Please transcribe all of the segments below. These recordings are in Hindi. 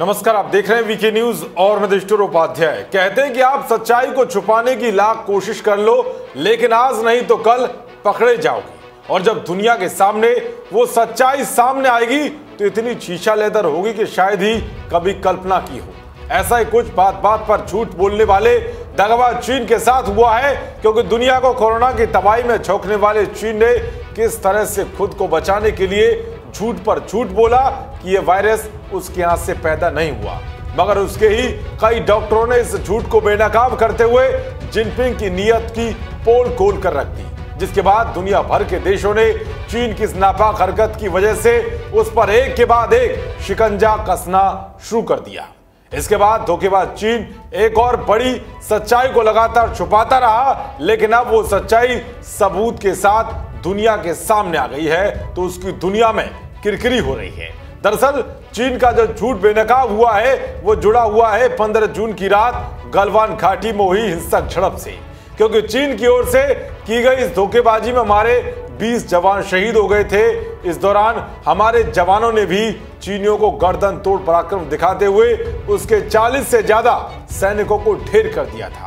नमस्कार, आप देख रहे हैं वीके न्यूज और मधेश्वर उपाध्याय। कहते हैं कि आप सच्चाई को छुपाने की लाख कोशिश कर लो, लेकिन आज नहीं तो कल पकड़े जाओगे। और जब दुनिया के सामने वो सच्चाई सामने आएगी तो इतनी छीछा लेदर होगी कि शायद ही कभी कल्पना की हो। ऐसा ही कुछ बात पर झूठ बोलने वाले दगवा चीन के साथ हुआ है, क्योंकि दुनिया को कोरोना की तबाही में झोंकने वाले चीन ने किस तरह से खुद को बचाने के लिए झूठ पर झूठ बोला कि यह वायरस उसके हाथ से पैदा नहीं हुआ। मगर उसके ही कई डॉक्टरों ने इस झूठ को बेनकाब करते हुए जिनपिंग की नीयत की पोल खोल कर रख दी, जिसके बाद दुनिया भर के देशों ने चीन की इस नापाक हरकत की वजह से उस पर एक के बाद एक शिकंजा कसना शुरू कर दिया। इसके बाद धोखेबाज चीन एक और बड़ी सच्चाई को लगातार छुपाता रहा, लेकिन अब वो सच्चाई सबूत के साथ दुनिया के सामने आ गई है तो उसकी दुनिया में किरकिरी हो रही है। दरअसल चीन का जो झूठ बेनकाब हुआ है वो जुड़ा हुआ है 15 जून की रात गलवान घाटी में हुई हिंसक झड़प से, क्योंकि चीन की ओर से की गई इस धोखेबाजी में हमारे 20 जवान शहीद हो गए थे। इस दौरान हमारे जवानों ने भी चीनियों को गर्दन तोड़ पराक्रम दिखाते हुए उसके 40 से ज्यादा सैनिकों को ढेर कर दिया था।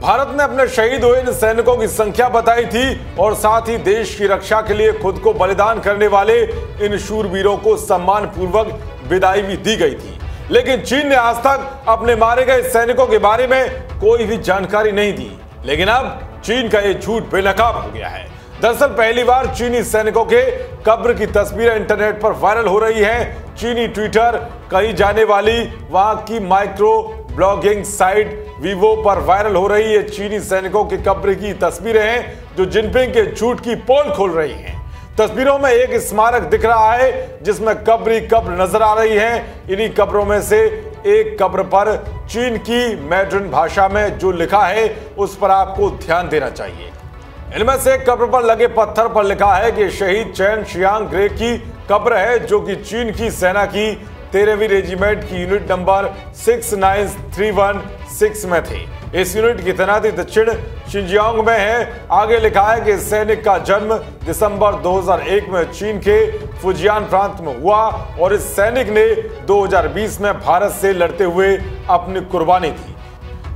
भारत ने अपने शहीद हुए इन सैनिकों की संख्या बताई थी और साथ ही देश की रक्षा के लिए खुद को बलिदान करने वाले इन शूरवीरों को सम्मान पूर्वक विदाई भी दी गई थी। लेकिन चीन ने आज तक अपने मारे गए सैनिकों के बारे में कोई भी जानकारी नहीं दी, लेकिन अब चीन का यह झूठ बेनकाब हो गया है। दरअसल पहली बार चीनी सैनिकों के कब्र की तस्वीरें इंटरनेट पर वायरल हो रही हैं। चीनी ट्विटर कही जाने वाली वहां की माइक्रो ब्लॉगिंग साइट विवो पर वायरल हो रही है चीनी सैनिकों के कब्र की तस्वीरें हैं जो जिनपिंग के झूठ की पोल खोल रही हैं। तस्वीरों में एक स्मारक दिख रहा है जिसमें कब्र नजर आ रही हैं। इन्हीं कब्रों में से एक कब्र पर चीन की मैड्रिन भाषा में जो लिखा है उस पर आपको ध्यान देना चाहिए। इनमें से एक कब्र पर लगे पत्थर पर लिखा है कि शहीद चैन शियांग ग्रे की कब्र है, जो कि चीन की सेना की 13वीं रेजिमेंट की यूनिट नंबर 69316 में थी। इस यूनिट की तैनाती दक्षिण शिंजियांग में है। आगे लिखा है कि सैनिक का जन्म दिसंबर 2001 में चीन के फुजियान प्रांत में हुआ और इस सैनिक ने 2020 में भारत से लड़ते हुए अपनी कुर्बानी दी।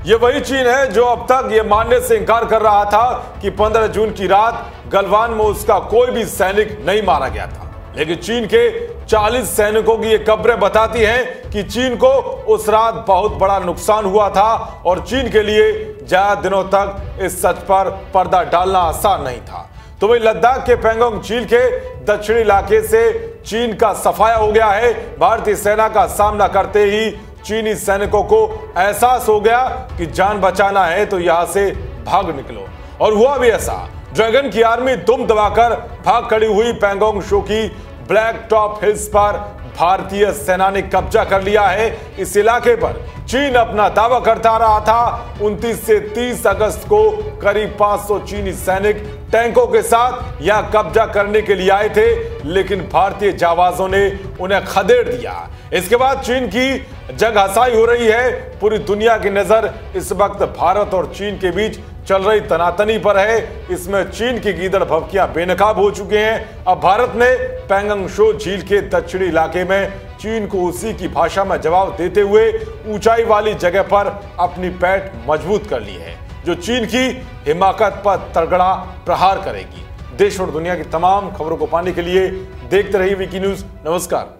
ये वही चीन है जो अब तक ये मानने से इंकार कर रहा था कि 15 जून की रात गलवान में उसका कोई भी सैनिक नहीं मारा गया था, लेकिन चीन के 40 सैनिकों की ये कब्रें बताती हैं कि चीन को उस रात बहुत बड़ा नुकसान हुआ था और चीन के लिए ज्यादा दिनों तक इस सच पर पर्दा डालना आसान नहीं था। तो वही लद्दाख के पैंगोंग झील के दक्षिणी इलाके से चीन का सफाया हो गया है। भारतीय सेना का सामना करते ही चीनी सैनिकों को एहसास हो गया कि जान बचाना है तो यहां से भाग निकलो, और हुआ भी ऐसा। ड्रैगन की आर्मी दुम दबाकर भाग खड़ी हुई। पैंगोंग त्सो की ब्लैक टॉप हिल्स पर भारतीय सेना ने कब्जा कर लिया है। इस इलाके पर चीन अपना दावा करता रहा था। 29 से 30 अगस्त को करीब 500 चीनी सैनिक टैंकों के साथ यहां कब्जा करने के लिए आए थे, लेकिन भारतीय जाबाजों ने उन्हें खदेड़ दिया। इसके बाद चीन की जंग हसाई हो रही है। पूरी दुनिया की नजर इस वक्त भारत और चीन के बीच चल रही तनातनी पर है। इसमें चीन की गीदड़ भभकियां बेनकाब हो चुके हैं। अब भारत ने पैंगशो झील के दक्षिणी इलाके में चीन को उसी की भाषा में जवाब देते हुए ऊंचाई वाली जगह पर अपनी पैठ मजबूत कर ली है, जो चीन की हिमाकत पर तगड़ा प्रहार करेगी। देश और दुनिया की तमाम खबरों को पाने के लिए देखते रहिए वीके न्यूज। नमस्कार।